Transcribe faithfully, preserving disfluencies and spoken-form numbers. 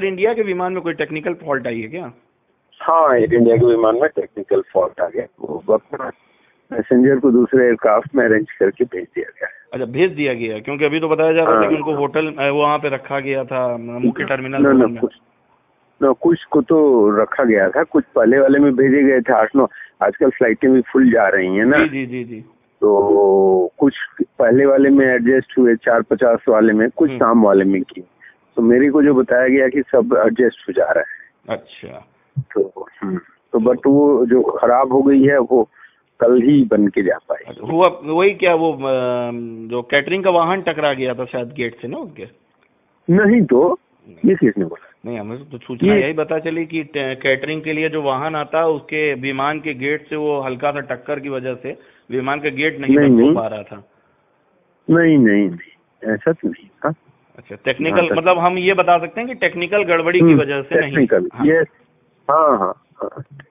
Sir India के विमान में कोई टेक्निकल फॉल्ट आई है क्या? हाँ, इंडिया के विमान में टेक्निकल फॉल्ट आ गया, वो अपना मैसेंजर को दूसरे एयरक्राफ्ट में अरेंज करके भेज दिया गया। अच्छा, भेज दिया गया, क्योंकि अभी तो बताया जा रहा था कि उनको होटल वहाँ पे रखा गया था मुख्य टर्मिनल में। न, कुछ, न, कुछ को तो रखा गया था, कुछ पहले वाले में भेजे गए थे आठ नौ। आजकल फ्लाइटें भी फुल जा रही है ना। जी जी जी। तो कुछ पहले वाले में एडजस्ट हुए, चार पचास वाले में, कुछ शाम वाले में की। तो मेरे को जो बताया गया कि सब एडजस्ट हो जा रहा है। अच्छा। तो तो बट वो जो खराब हो गई है वो कल ही बन के जा पाए। हुआ वही क्या, वो जो कैटरिंग का वाहन टकरा गया था शायद गेट से ना उनके? नहीं तो ये किसने बोला? नहीं, हमें तो सूचना यही पता चली कि कैटरिंग के लिए जो वाहन आता उसके विमान के गेट से वो हल्का सा टक्कर की वजह से विमान का गेट नहीं बंद हो पा रहा था। नहीं नहीं, नहीं ऐसा तो नहीं था। अच्छा, टेक्निकल मतलब हम ये बता सकते हैं कि टेक्निकल गड़बड़ी की वजह से नहीं। Technical, yes. हाँ हाँ।